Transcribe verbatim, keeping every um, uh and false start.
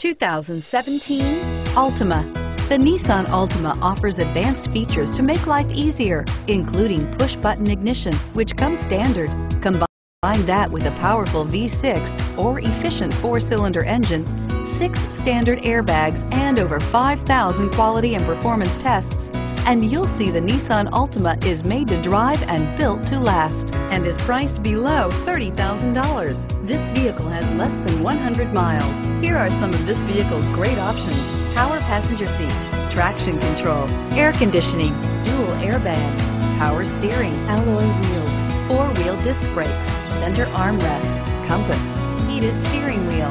twenty seventeen Altima. The Nissan Altima offers advanced features to make life easier, including push-button ignition, which comes standard. Combine that with a powerful V six or efficient four-cylinder engine, six standard airbags, and over five thousand quality and performance tests, and you'll see the Nissan Altima is made to drive and built to last, and is priced below thirty thousand dollars. This vehicle has less than one hundred miles. Here are some of this vehicle's great options: power passenger seat, traction control, air conditioning, dual airbags, power steering, alloy wheels, four-wheel disc brakes, center armrest, compass, heated steering wheel.